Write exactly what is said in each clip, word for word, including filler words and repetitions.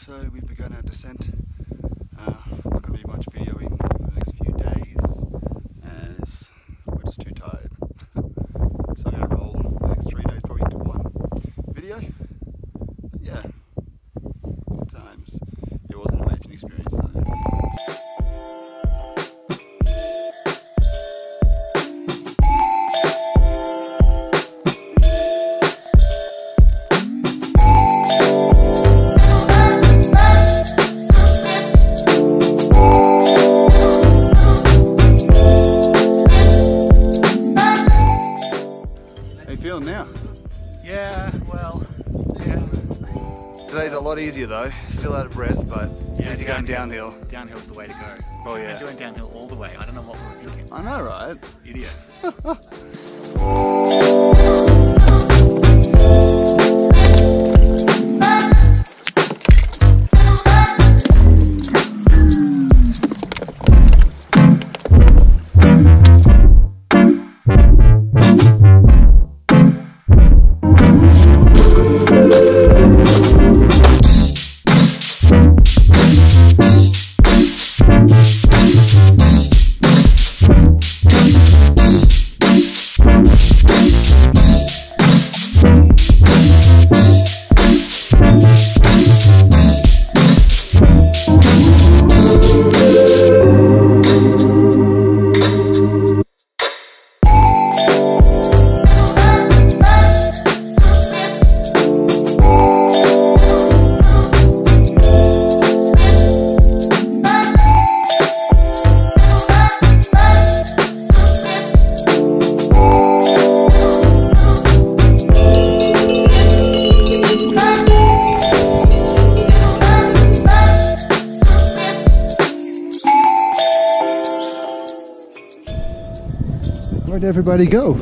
so we've begun our descent. Uh, not going to be much videoing for the next few days as we're just too tired. So I'm going to roll the next three days probably into one video. But yeah, good times. It was an amazing experience though. Now? Yeah, well, yeah. Today's a lot easier though. Still out of breath, but it's yeah, easy down going downhill. Downhill's the way to go. Oh yeah. We're doing downhill all the way. I don't know what we're thinking. I know, right? Idiots. Where'd everybody go?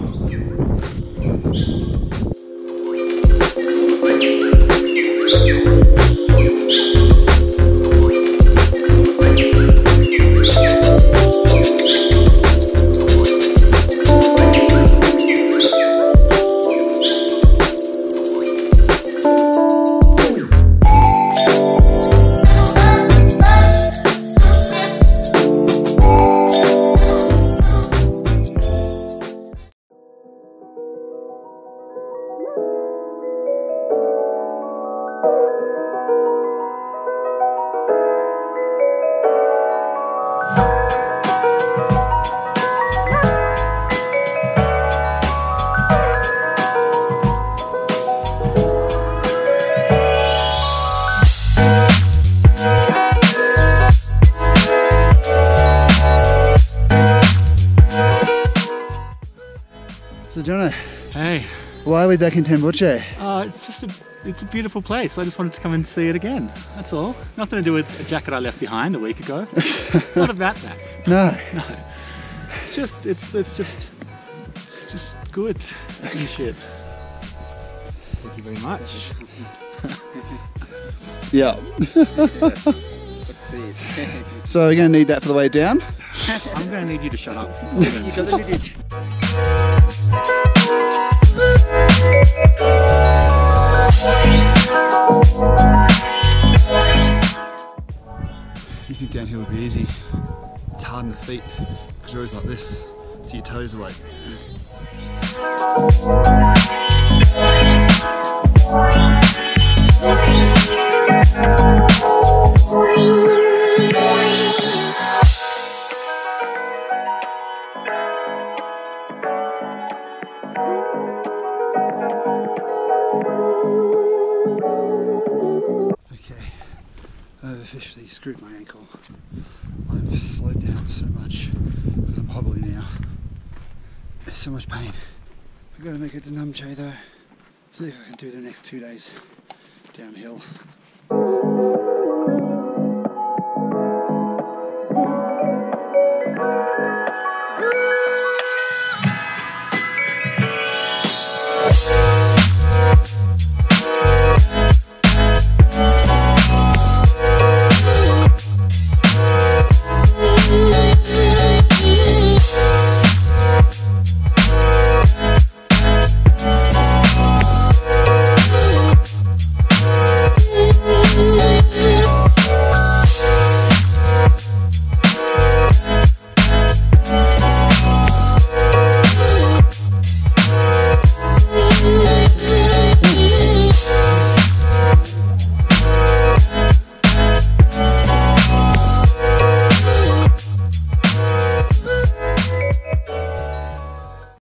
So Jono, hey, why are we back in Tamboche? Uh, it's just a, it's a beautiful place. I just wanted to come and see it again, that's all. Nothing to do with a jacket I left behind a week ago. It's not about that. No. No. It's just, it's, it's just, it's just good and shit. Thank you very much. Yeah. So we're going to need that for the way down. I'm going to need you to shut up. You think downhill would be easy? It's hard on the feet because you're always like this, so your toes are like. Officially screwed my ankle. I've slowed down so much because I'm hobbling now. There's so much pain. I've got to make it to Namche though. See if I can do the next two days downhill.